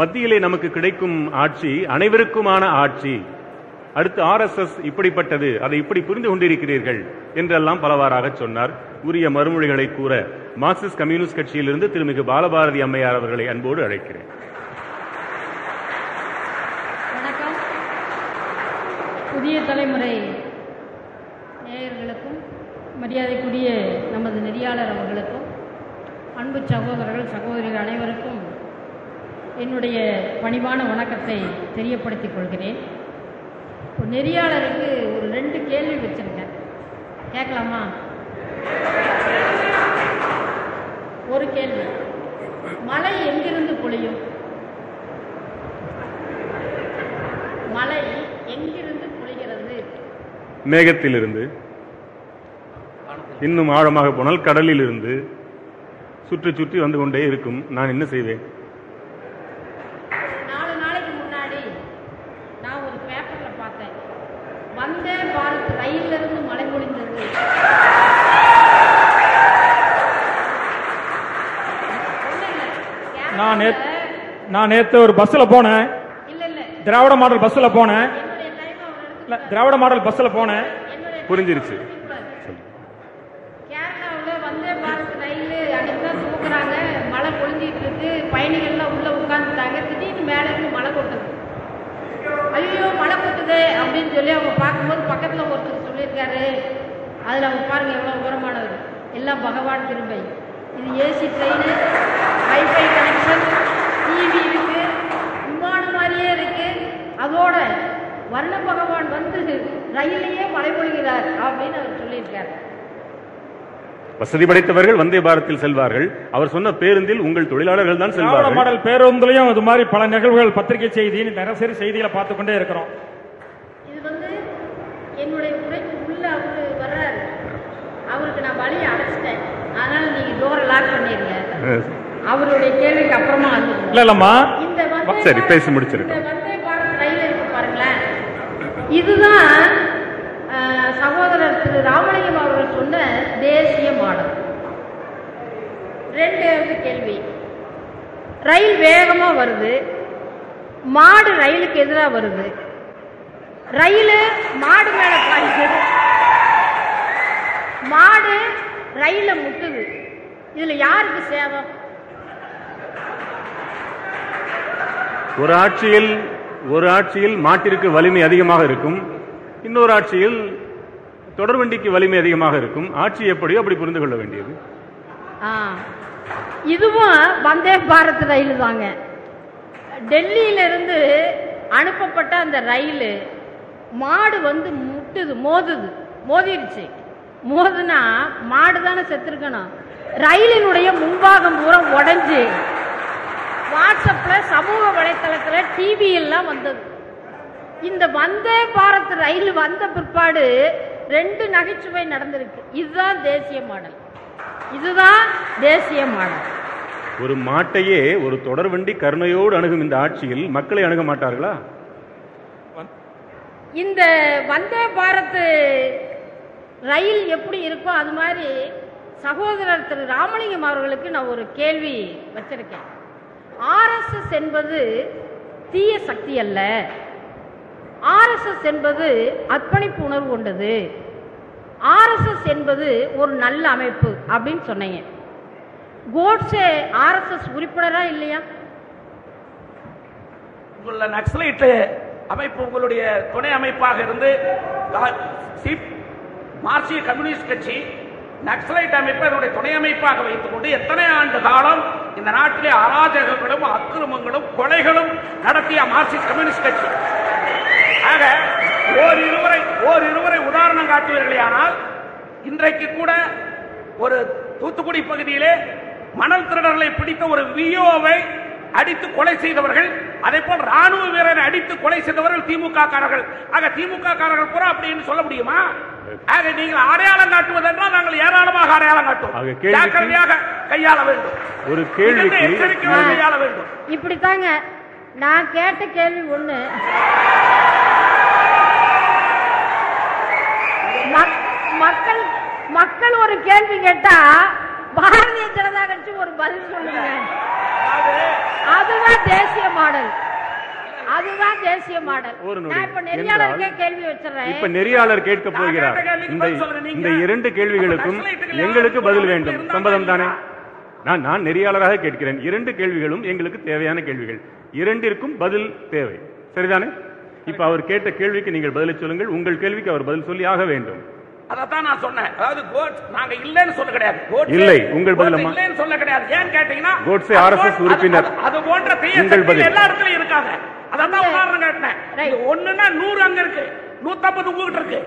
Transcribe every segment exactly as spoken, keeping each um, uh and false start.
மத்தியிலே நமக்கு கிடைக்கும் ஆட்சி அனைவருக்குமான ஆட்சி. அடுத்து ஆர்எஸ்எஸ் இப்படிப்பட்டது, அதை இப்படி புரிந்து கொண்டிருக்கிறீர்கள் என்றெல்லாம் பலவாறாக சொன்னார். உரிய மறுமொழிகளை கூற மார்க்சிஸ்ட் கம்யூனிஸ்ட் கட்சியிலிருந்து திருமிகு பாலபாரதி அம்மையார் அவர்களை அன்போடு அழைக்கிறேன். புதிய தலைமுறை நேயர்களுக்கும் மரியாதைக்குரிய நமது நெறியாளர் அவர்களுக்கும் அன்பு சகோதரர்கள் சகோதரிகள் அனைவருக்கும் என்னுடைய பணிவான வணக்கத்தை தெரியப்படுத்திக் கொள்கிறேன். ஒரு நெறியாளருக்கு ஒரு ரெண்டு கேள்வி வச்சுருக்கேன், கேட்கலாமா? ஒரு கேள்வி, மழை எங்கிருந்து பொழியும்? மழை எங்கிருந்து பொழிகிறது? மேகத்திலிருந்து, இன்னும் ஆழமாக போனால் கடலில் இருந்து சுற்றி சுற்றி வந்து கொண்டே இருக்கும். நான் என்ன செய்வேன்? நாலு நாளைக்கு முன்னாடி நான் ஒரு பேப்பர்ல பார்த்தேன், வந்தே பாரத் ரயில்ல இருந்து மழை பொழிந்தது. நான் நான் நேற்று ஒரு பஸ்ல போனேன், இல்ல இல்ல திராவிட மாடல் பஸ்ல போனேன், திராவிட மாடல் பஸ்ல போனேன். புரிஞ்சிருச்சு. பயணிகள்லாம் உள்ள உட்கார்ந்துட்டாங்க, திடீர்னு மேலே இருந்து மழை கொட்டுது. ஐயோ மழை கொட்டுது அப்படின்னு சொல்லி அவங்க பார்க்கும்போது பக்கத்துல ஒருத்தர் சொல்லியிருக்காரு, அதுல அவங்க பாருங்க எவ்வளவு உரமானவர், எல்லாம் பகவான் திரும்பை. இது AC train, wifi connection, TV இருக்கு, விமானம் மாதிரியே இருக்கு, அதோட வருண பகவான் வந்து ரயிலையே மழை பொழிகிறார் அப்படின்னு அவர் சொல்லியிருக்காரு. வசதி படைத்தவர்கள் வந்தே பாரத்தில் செல்வார்கள். அவர் சொன்ன பேருந்தில் உங்கள் தொழிலாளர்கள் தான் செல்வார்கள். மாடல் பேருந்துலயும் அது மாதிரி பல நிகழ்வுகள் பத்திரிகை செய்தி தினசரி செய்திகளை பார்த்துக்கொண்டே இருக்கிறோம். இது வந்து என்னுடைய உரைக்கு உள்ள அவரு வர்றாரு, அவருக்கு நான் வழியை அடைச்சிட்டேன், அதனால நீங்க டோரை லாக் பண்ணிருங்க. அவருடைய கேள்விக்கு அப்புறமா இல்ல இல்லம்மா இந்த சரி பேசி முடிச்சிருக்கேன். வந்தே பாரத் ரயில் இருக்கு பாருங்களேன், இதுதான் சகோதரர் திரு ராமலிங்கம் அவர்கள் சொன்ன தேசிய மாடல். ரெண்டாவது கேள்வி, ரயில் வேகமா வருது, மாடு ரயிலுக்கு எதிராக வருது, ரயில் மாடு மேல பாய்ச்சது, மாடு ரயில முட்டுது, இதுல யாருக்கு சேவம்? ஒரு ஆட்சியில் ஒரு ஆட்சியில் மாட்டிற்கு வலிமை அதிகமாக இருக்கும், இன்னொரு ஆட்சியில் தொடர்வண்டிக்கு வலிமை அதிகமாக இருக்கும். ஆட்சி எப்படியோ அப்படி புரிந்து கொள்ள வேண்டியது. இதுவும் வந்தே பாரத் ரயில் தாங்க. டெல்லியிலிருந்து அனுப்பப்பட்ட அந்த ரயில் மாடு வந்து முட்டுது, மோதுது, மோதிடுச்சு. மோதுனா மாடு தானே செத்துருக்கணும். ரயிலினுடைய முன்பாகம் பூரா உடைஞ்சு வாட்ஸ்அப்ல சமூக வலைத்தளத்துல டிவி எல்லாம் வந்தது. இந்த வந்தே பாரத் ரயில் வந்த பிற்பாடு ரெண்டு நகைச்சுவை நடந்திருக்கு. இதுதான் தேசிய மாடல், இதுதான் தேசிய மாடல். ஒரு மாட்டையே ஒரு தொடர்வண்டி கருணையோடு அணுகும் இந்த ஆட்சியில் மக்களை அணுக மாட்டார்களா? இந்த வந்தே பாரத் ரயில் எப்படி இருக்கோ அது மாதிரி சகோதரர் திரு ராமலிங்கம் அவர்களுக்கு நான் ஒரு கேள்வி வச்சிருக்கேன். ஆர்எஸ்எஸ் என்பது தீய சக்தி அல்ல, ஆர்எஸ்எஸ் என்பது அர்ப்பணிப்பு உணர்வு கொண்டது, ஆர்எஸ்எஸ் என்பது ஒரு நல்ல அமைப்பு அப்படின்னு சொன்னீங்க. கோட்ஸே ஆர்எஸ்எஸ் உறுப்பினரா இல்லையா? உங்கள நக்சலைட் அமைப்பு உங்களுடைய துணை அமைப்பாக இருந்து மார்க்சிய கம்யூனிஸ்ட் கட்சி நக்சலைட் அமைப்பு அதனுடைய துணை அமைப்பாக வைத்துக் கொண்டு எத்தனை ஆண்டு காலம் இந்த நாட்டிலே அராஜகங்களும் அக்கிரமங்களும் கொலைகளும் நடத்திய மார்க்சிஸ்ட் கம்யூனிஸ்ட் கட்சி. ஓரிருவரை ஓரிருவரை உதாரணம் காட்டுவீர்களே, ஆனால் இன்றைக்கு கூட ஒரு தூத்துக்குடி பகுதியிலே மணல் திருடர்களை பிடித்த ஒரு விஓவை அடித்து கொலை செய்தவர்கள், அதே போல் ராணுவ வீரரை அடித்து கொலை செய்தவர்கள் திமுக காரர்கள். ஆக திமுக காரர்கள் பூரா அப்படின்னு சொல்ல முடியுமா? ஆக நீங்கள் அடையாளம் காட்டுவதென்றால் நாங்கள் ஏராளமாக அடையாளம் காட்டுவோம். ஜாக்கிரதையாக கையாள வேண்டும், ஒரு கேள்விக்கு எச்சரிக்கையாக கையாள வேண்டும். இப்படித்தாங்க நான் கேட்ட கேள்வி ஒண்ணு, மக்கள் மக்கள் ஒரு கேள்வி கேட்டா பாரதிய ஜனதா கட்சி ஒரு பதில் சொல்லுங்க. அதுதான் தேசிய மாடல், அதுதான் தேசிய மாடல். கேள்வி வச்சிடறேன். இப்ப நெறியாளர் கேட்க போகிறார். இந்த இரண்டு கேள்விகளுக்கும் எங்களுக்கு பதில் வேண்டும். சம்பதம் தானே? நான் நான் நெறியாளராக கேட்கிறேன். இரண்டு கேள்விகளும் எங்களுக்கு தேவையான கேள்விகள். இரண்டிற்கும் பதில் தேவை. சரிதானே? இப்ப அவர் கேட்ட கேள்விக்கு நீங்கள் பதிலை சொல்லுங்கள். உங்கள் கேள்விக்கு அவர் பதில் சொல்லி ஆக வேண்டும். அதத்தான் நான் சொன்னேன். அதாவது கோட்ஸ் நாங்க இல்லன்னு சொல்ல கிடையாது. கோட்ஸ் இல்லை, உங்கள் பதிலமா இல்லன்னு சொல்ல கிடையாது. ஏன் கேட்டீங்கன்னா கோட்ஸ் ஆர்எஸ்எஸ் உறுப்பினர் அது போன்ற தீயங்கள் எல்லா இடத்துலயும் இருக்காங்க. அதத்தான் உதாரணம் கேட்டேன். ஒண்ணுன்னா நூறு அங்க இருக்கு, நூத்தி ஐம்பது உங்ககிட்ட இருக்கு.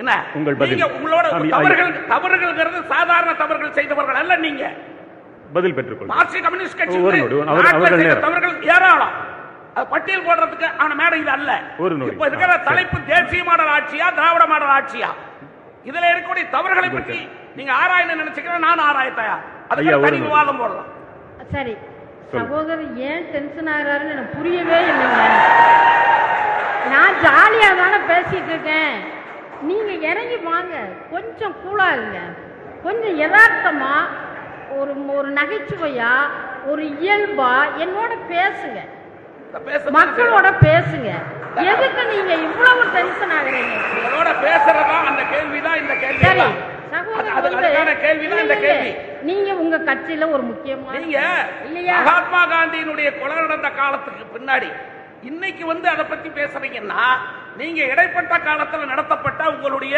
என்ன உங்கள் பதில்? உங்களோட தவறுகள் தவறுகள்ங்கிறது சாதாரண தவறுகள் செய்தவர்கள் அல்ல. நீங்க பதில் பெற்றுக்கொள்ளுங்க. மார்க்சிஸ்ட் கம்யூனிஸ்ட் கட்சி தவறுகள் ஏராளம் பட்டியல் போடுறதுக்கு ஆன மேடம் இது அல்ல. இப்ப இருக்கிற தலைப்பு தேசிய மாடல் ஆட்சியா திராவிட மாடல் ஆட்சியா? இதுல இருக்கக்கூடிய தவறுகளை பற்றி நீங்க ஆராயணும் நினைச்சுக்கிறேன். நான் ஆராய தயார். அதுக்கு விவாதம் போடலாம். சரி சகோதரர், ஏன் டென்ஷன் ஆகிறாருன்னு எனக்கு புரியவே இல்லைங்க. நான் ஜாலியா தானே பேசிட்டு இருக்கேன். நீங்க இறங்கி வாங்க, கொஞ்சம் கூலா இருங்க, கொஞ்சம் யதார்த்தமா ஒரு ஒரு நகைச்சுவையா ஒரு இயல்பா என்னோட பேசுங்க, மக்களோட பேசுங்க. எதுக்கு நீங்க இவ்வளவு டென்ஷன் ஆகுறீங்க? உங்களோட பேசுறதா அந்த கேள்விதான் இந்த கேள்வி. சரி சகோதரர், கேள்விதான் இந்த கேள்வி. நீங்க உங்க கட்சியில ஒரு முக்கியமான நீங்க இல்லையா மகாத்மா காந்தியினுடைய கொலை நடந்த காலத்துக்கு பின்னாடி இன்னைக்கு வந்து அதை பத்தி பேசுறீங்கன்னா நீங்க இடைப்பட்ட காலத்துல நடத்தப்பட்ட உங்களுடைய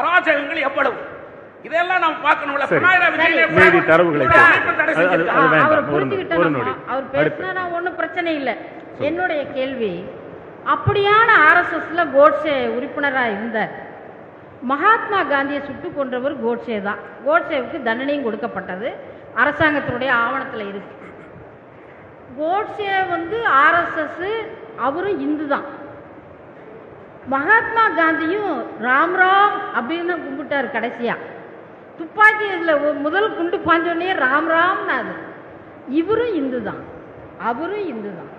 அராஜகங்கள் எவ்வளவு இதெல்லாம் நாம பார்க்கணும்ல. பினாயிரா விஜயிலே மீதி தரவுகளை அவர் புரிஞ்சுக்கிட்டாங்க. அவர் பேசினா ஒன்றும் பிரச்சனை இல்லை. என்னுடைய கேள்வி, அப்படியான ஆர்எஸ்எஸ்ல கோட்சே உறுப்பினராக இருந்தார். மகாத்மா காந்தியை சுட்டு கொன்றவர் கோட்சே தான். கோட்சேவுக்கு தண்டனையும் கொடுக்கப்பட்டது, அரசாங்கத்தினுடைய ஆவணத்தில் இருக்கு. கோட்சே வந்து ஆர்எஸ்எஸ், அவரும் இந்து தான். மகாத்மா காந்தியும் ராம் ராம் அப்படின்னு கும்பிட்டார். கடைசியா துப்பாக்கி இதில் முதல் குண்டு பாஞ்சோடனே ராம் ராம்னா அது. இவரும் இந்து தான், அவரும் இந்து தான்.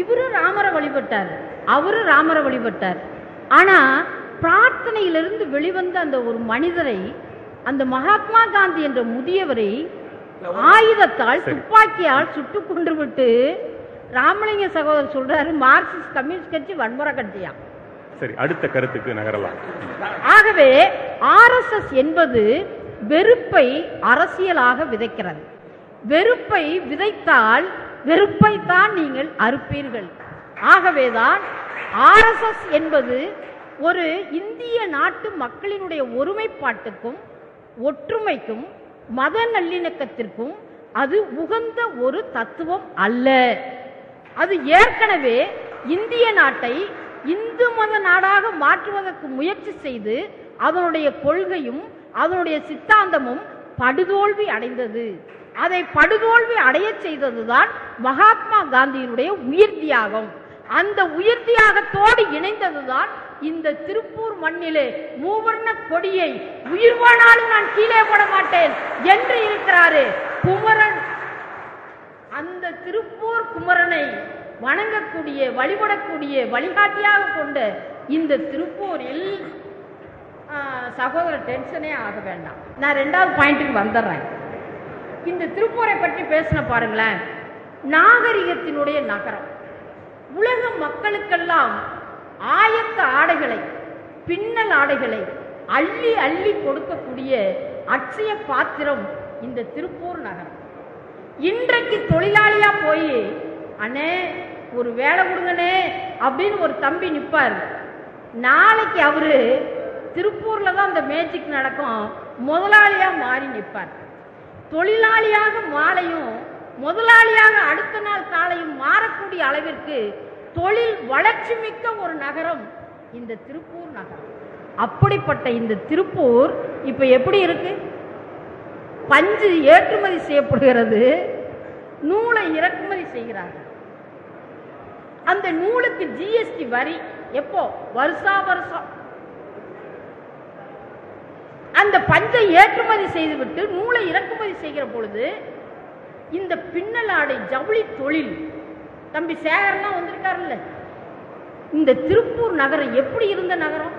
இவரும் ராமரை வழிபட்டார், அவரும் ராமரை வழிபட்டார். ஆனால் பிரார்த்தனையிலிருந்து வெளிவந்த அந்த ஒரு மனிதரை, அந்த மகாத்மா காந்தி என்ற முதியவரை ஆயுதத்தால் துப்பாக்கியால் சுட்டு கொண்டு விட்டு ராமலிங்க சகோதரர் சொல்றாரு மார்க்சிஸ்ட் கம்யூனிஸ்ட் கட்சி வன்முறை கட்சியா? சரி, அடுத்த கருத்துக்கு நகரலாம். ஆகவே ஆர்எஸ்எஸ் என்பது வெறுப்பை அரசியலாக விதைக்கிறது. வெறுப்பை விதைத்தால் வெறுப்பை தான் நீங்கள் அறுப்பீர்கள். ஆகவேதான் ஆர்எஸ்எஸ் என்பது ஒரு இந்திய நாட்டு மக்களினுடைய ஒருமைப்பாட்டுக்கும் ஒற்றுமைக்கும் மத நல்லிணக்கத்திற்கும் அது உகந்த ஒரு தத்துவம் அல்ல. அது ஏற்கனவே இந்திய நாட்டை இந்து மத நாடாக மாற்றுவதற்கு முயற்சி செய்து அதனுடைய கொள்கையும் அதனுடைய சித்தாந்தமும் படுதோல்வி அடைந்தது. அதை படுதோல்வி அடைய செய்ததுதான் மகாத்மா காந்தியினுடைய உயிர் தியாகம். அந்த உயிர் தியாகத்தோடு இணைந்ததுதான் இந்த திருப்பூர் மண்ணிலே மூவர்ண கொடியை உயிர் வாழாலும் நான் கீழே போட மாட்டேன் என்று இருக்கிறாரு குமரன். அந்த திருப்பூர் குமரனை வணங்கக்கூடிய வழிபடக்கூடிய வழிகாட்டியாக கொண்ட இந்த திருப்பூரில் சகோதர டென்ஷனே ஆக வேண்டாம். நான் ரெண்டாவது பாயிண்ட்டுக்கு வந்துடுறேன். இந்த திருப்பூரை பற்றி பேசின பாருங்களேன், நாகரிகத்தினுடைய நகரம். உலக மக்களுக்கெல்லாம் ஆயத்த ஆடைகளை பின்னல் ஆடைகளை அள்ளி அள்ளி கொடுக்கக்கூடிய அட்சய பாத்திரம் இந்த திருப்பூர் நகரம். இன்றைக்கு தொழிலாளியா போய் அண்ணே ஒரு வேலை கொடுங்கனே அப்படின்னு ஒரு தம்பி நிற்பார். நாளைக்கு அவரு திருப்பூர்ல தான் அந்த மேஜிக் நடக்கும், முதலாளியா மாறி நிற்பார். தொழிலாளியாக மாலையும் முதலாளியாக அடுத்த நாள் காலையும் மாறக்கூடிய அளவிற்கு தொழில் வளர்ச்சி மிக்க ஒரு நகரம் இந்த திருப்பூர் நகரம். அப்படிப்பட்ட இந்த திருப்பூர் இப்ப எப்படி இருக்கு? பஞ்சு ஏற்றுமதி செய்யப்படுகிறது, நூலை இறக்குமதி செய்கிறார்கள். அந்த நூலுக்கு ஜிஎஸ்டி வரி எப்போ வருஷா வருஷம். அந்த பஞ்சை ஏற்றுமதி செய்துவிட்டு நூலை இறக்குமதி செய்கிற பொழுது இந்த பின்னலாடை ஜவுளி தொழில் தம்பி சேகர்லாம் வந்திருக்காருல்ல, இந்த திருப்பூர் நகரம் எப்படி இருந்த நகரம்?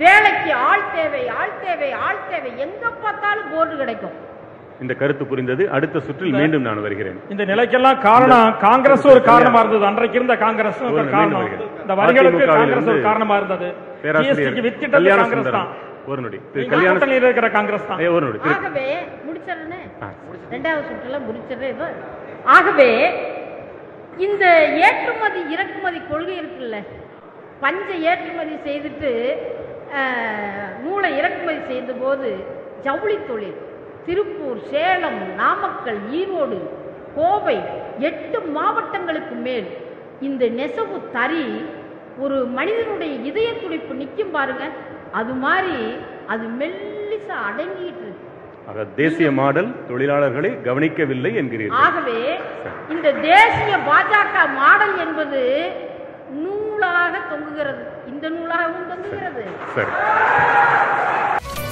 வேலைக்கு ஆள் தேவை ஆள் தேவை ஆள் தேவை, எங்க பார்த்தாலும் போர்டு கிடைக்கும். இந்த கருத்து புரிந்தது. அடுத்த சுற்றில் மீண்டும் நான் வருகிறேன். இந்த நிலைக்கெல்லாம் காரணம் காங்கிரஸ் ஒரு காரணமா இருந்தது. அன்றைக்கு இருந்த காங்கிரஸ் ஒரு காரணம், இந்த வரிகளுக்கு காங்கிரஸ் ஒரு காரணமா இருந்தது. ஜிஎஸ்டிக்கு வித்திட்டது காங்கிரஸ் தான். ஒரு நொடி திரு கல்யாணத்தில் இருக்கிற காங்கிரஸ் தான். ஒரு நொடி ஆகவே முடிச்சறனே, இரண்டாவது சுற்றுல முடிச்சறே. ஆகவே இந்த ஏற்றுமதி இறக்குமதி கொள்கை இருக்குல்ல, பஞ்ச ஏற்றுமதி செய்துட்டு நூலை இறக்குமதி செய்த போது ஜவுளி தொழில் திருப்பூர், சேலம், நாமக்கல், ஈரோடு, கோவை எட்டு மாவட்டங்களுக்கு மேல் இந்த நெசவு தறி ஒரு மனிதனுடைய இதய துடிப்பு நிற்கும் பாருங்க, அது மாதிரி அது மெல்லிசா அடங்கிட்டு இருக்கு. தேசிய மாடல் தொழிலாளர்களை கவனிக்கவில்லை என்கிறீர்கள். ஆகவே இந்த தேசிய பாஜக மாடல் என்பது நூலாக தொங்குகிறது, இந்த நூலாகவும் தொங்குகிறது.